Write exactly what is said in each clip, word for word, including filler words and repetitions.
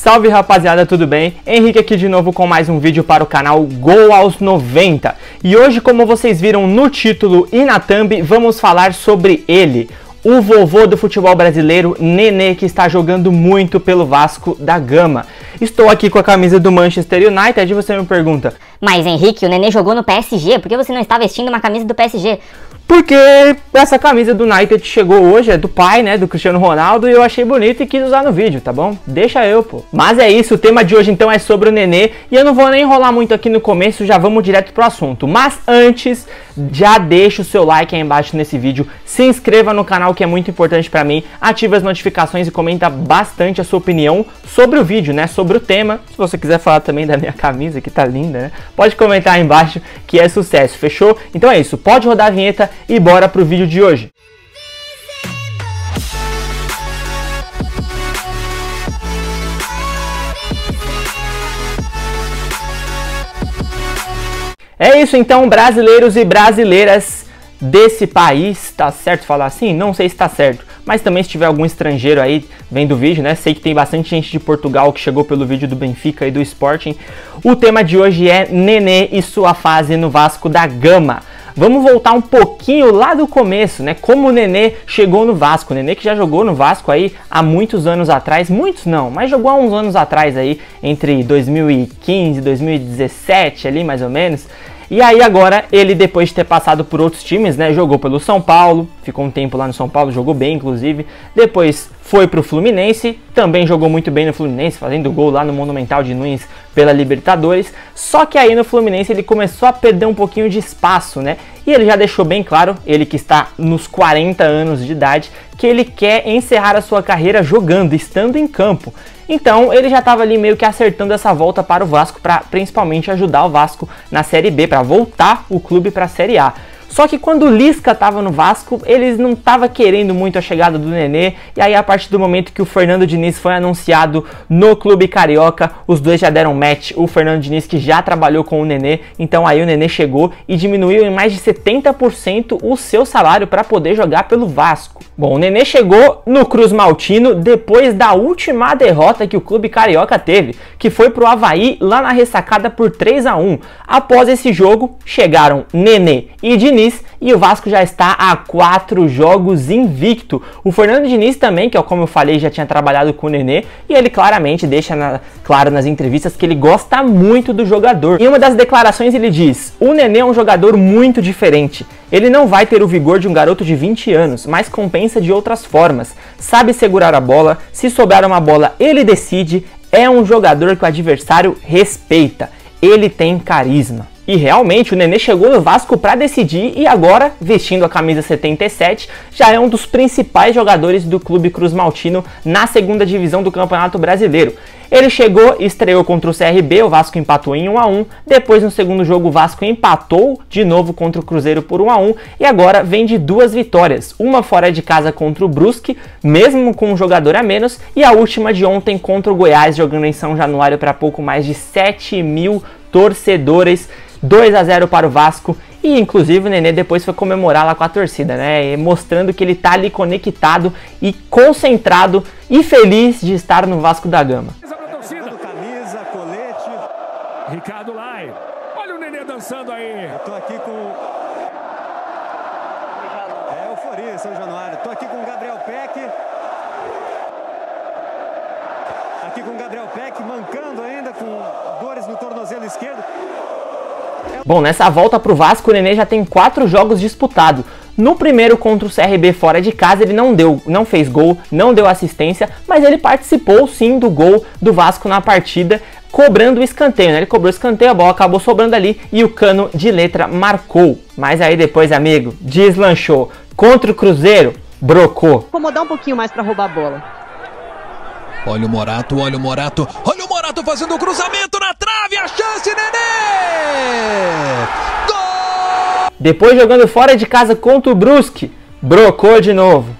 Salve rapaziada, tudo bem? Henrique aqui de novo com mais um vídeo para o canal Gol Aos noventa. E hoje, como vocês viram no título e na thumb, vamos falar sobre ele, o vovô do futebol brasileiro, Nenê, que está jogando muito pelo Vasco da Gama. Estou aqui com a camisa do Manchester United e você me pergunta: mas Henrique, o Nenê jogou no P S G, por que você não está vestindo uma camisa do P S G? Porque essa camisa do United chegou hoje, é do pai, né, do Cristiano Ronaldo, e eu achei bonito e quis usar no vídeo, tá bom? Deixa eu, pô. Mas é isso, o tema de hoje então é sobre o Nenê, e eu não vou nem enrolar muito aqui no começo, já vamos direto pro assunto. Mas antes, já deixa o seu like aí embaixo nesse vídeo, se inscreva no canal que é muito importante pra mim, ative as notificações e comenta bastante a sua opinião sobre o vídeo, né, sobre o tema. Se você quiser falar também da minha camisa, que tá linda, né, pode comentar aí embaixo que é sucesso, fechou? Então é isso, pode rodar a vinheta e bora pro vídeo de hoje. É isso então, brasileiros e brasileiras desse país, tá certo falar assim? Não sei se tá certo, mas também se tiver algum estrangeiro aí vendo o vídeo, né? Sei que tem bastante gente de Portugal que chegou pelo vídeo do Benfica e do Sporting. O tema de hoje é Nenê e sua fase no Vasco da Gama. Vamos voltar um pouquinho lá do começo, né? Como o Nenê chegou no Vasco. O Nenê que já jogou no Vasco aí há muitos anos atrás. Muitos não, mas jogou há uns anos atrás aí, entre dois mil e quinze e dois mil e dezessete ali mais ou menos. E aí agora ele, depois de ter passado por outros times, né? Jogou pelo São Paulo, ficou um tempo lá no São Paulo, jogou bem inclusive. Depois foi pro Fluminense, também jogou muito bem no Fluminense, fazendo gol lá no Monumental de Nunes pela Libertadores. Só que aí no Fluminense ele começou a perder um pouquinho de espaço, né? E ele já deixou bem claro, ele que está nos quarenta anos de idade, que ele quer encerrar a sua carreira jogando, estando em campo. Então ele já estava ali meio que acertando essa volta para o Vasco, para principalmente ajudar o Vasco na Série B, para voltar o clube para a Série A. Só que quando o Lisca estava no Vasco, eles não estavam querendo muito a chegada do Nenê, e aí a partir do momento que o Fernando Diniz foi anunciado no Clube Carioca, os dois já deram match, o Fernando Diniz que já trabalhou com o Nenê, então aí o Nenê chegou e diminuiu em mais de setenta por cento o seu salário para poder jogar pelo Vasco. Bom, o Nenê chegou no Cruz Maltino depois da última derrota que o Clube Carioca teve, que foi pro Avaí lá na Ressacada por três a um. Após esse jogo, chegaram Nenê e Diniz, e o Vasco já está a quatro jogos invicto. O Fernando Diniz também, que é como eu falei, já tinha trabalhado com o Nenê, e ele claramente deixa na, claro nas entrevistas que ele gosta muito do jogador. Em uma das declarações ele diz: o Nenê é um jogador muito diferente. Ele não vai ter o vigor de um garoto de vinte anos, mas compensa de outras formas. Sabe segurar a bola, se sobrar uma bola ele decide, é um jogador que o adversário respeita. Ele tem carisma. E realmente o Nenê chegou no Vasco para decidir e agora, vestindo a camisa setenta e sete, já é um dos principais jogadores do clube Cruz Maltino na segunda divisão do Campeonato Brasileiro. Ele chegou, estreou contra o C R B, o Vasco empatou em um a um, depois no segundo jogo o Vasco empatou de novo contra o Cruzeiro por um a um e agora vem de duas vitórias, uma fora de casa contra o Brusque, mesmo com um jogador a menos, e a última de ontem contra o Goiás, jogando em São Januário para pouco mais de sete mil torcedores, dois a zero para o Vasco. E inclusive o Nenê depois foi comemorar lá com a torcida, né, mostrando que ele tá ali conectado e concentrado e feliz de estar no Vasco da Gama. Camisa, colete, Ricardo Lai. Olha o Nenê dançando aí. Eu tô aqui com é, euforia, São Januário. Tô aqui com o Gabriel Peck. Aqui com o Gabriel Peck, mancando ainda, com dores no tornozelo esquerdo. Bom, nessa volta pro Vasco, o Nenê já tem quatro jogos disputados. No primeiro contra o C R B fora de casa, ele não deu, não fez gol, não deu assistência, mas ele participou sim do gol do Vasco na partida, cobrando o escanteio, né? Ele cobrou o escanteio, a bola acabou sobrando ali e o Cano de letra marcou. Mas aí depois, amigo, deslanchou. Contra o Cruzeiro, brocou. Vou acomodar um pouquinho mais pra roubar a bola. Olha o Morato, olha o Morato, olha o Morato fazendo o cruzamento na trave, a chance, Nenê! Gol! Depois jogando fora de casa contra o Brusque, brocou de novo.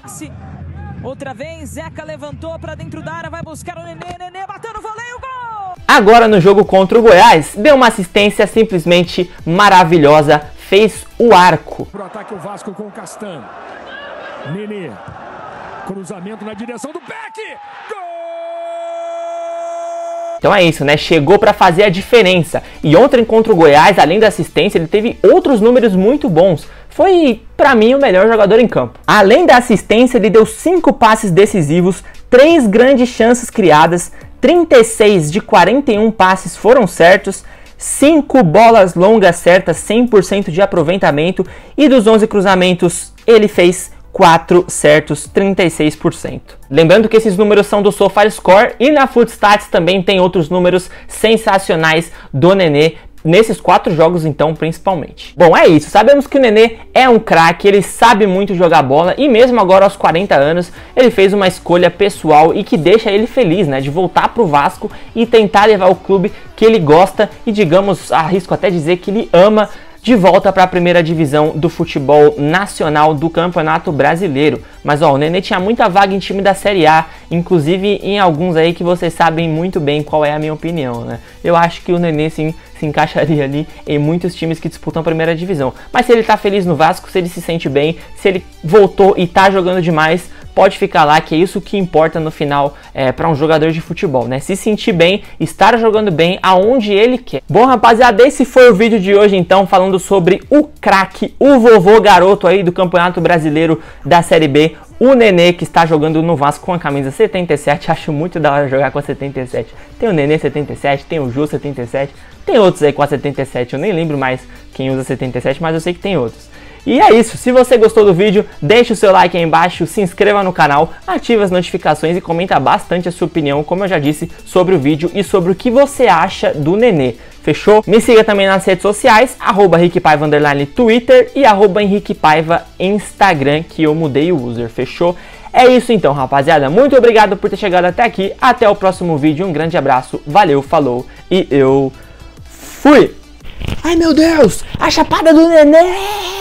Outra vez, Zeca levantou pra dentro da área, vai buscar o Nenê, Nenê bateu no voleio, gol! Agora no jogo contra o Goiás, deu uma assistência simplesmente maravilhosa, fez o arco. Pro ataque o Vasco com o Castanho, Nenê, cruzamento na direção do Peck, gol! Então é isso, né? Chegou para fazer a diferença. E ontem contra o Goiás, além da assistência, ele teve outros números muito bons. Foi, pra mim, o melhor jogador em campo. Além da assistência, ele deu cinco passes decisivos, três grandes chances criadas, trinta e seis de quarenta e um passes foram certos, cinco bolas longas certas, cem por cento de aproveitamento, e dos onze cruzamentos ele fez quatro certos, trinta e seis por cento. Lembrando que esses números são do Sofascore, e na Footstats também tem outros números sensacionais do Nenê, nesses quatro jogos então, principalmente. Bom, é isso, sabemos que o Nenê é um craque, ele sabe muito jogar bola, e mesmo agora aos quarenta anos, ele fez uma escolha pessoal e que deixa ele feliz, né, de voltar pro Vasco e tentar levar o clube que ele gosta e, digamos, arrisco até dizer que ele ama, de volta para a primeira divisão do futebol nacional do Campeonato Brasileiro. Mas ó, o Nenê tinha muita vaga em time da Série A, inclusive em alguns aí que vocês sabem muito bem qual é a minha opinião, né? Eu acho que o Nenê sim se encaixaria ali em muitos times que disputam a primeira divisão. Mas se ele tá feliz no Vasco, se ele se sente bem, se ele voltou e tá jogando demais, pode ficar lá, que é isso que importa no final é, para um jogador de futebol, né? Se sentir bem, estar jogando bem aonde ele quer. Bom, rapaziada, esse foi o vídeo de hoje então, falando sobre o craque, o vovô garoto aí do Campeonato Brasileiro da Série B, o Nenê, que está jogando no Vasco com a camisa setenta e sete. Acho muito da hora jogar com a setenta e sete. Tem o Nenê setenta e sete, tem o Jô setenta e sete, tem outros aí com a setenta e sete. Eu nem lembro mais quem usa setenta e sete, mas eu sei que tem outros. E é isso, se você gostou do vídeo, deixa o seu like aí embaixo, se inscreva no canal, ative as notificações e comenta bastante a sua opinião, como eu já disse, sobre o vídeo e sobre o que você acha do Nenê. Fechou? Me siga também nas redes sociais, arroba henriquepaiva, underline, Twitter, e arroba henriquepaiva, Instagram, que eu mudei o user. Fechou? É isso então, rapaziada. Muito obrigado por ter chegado até aqui. Até o próximo vídeo. Um grande abraço. Valeu, falou e eu fui! Ai, meu Deus! A chapada do Nenê!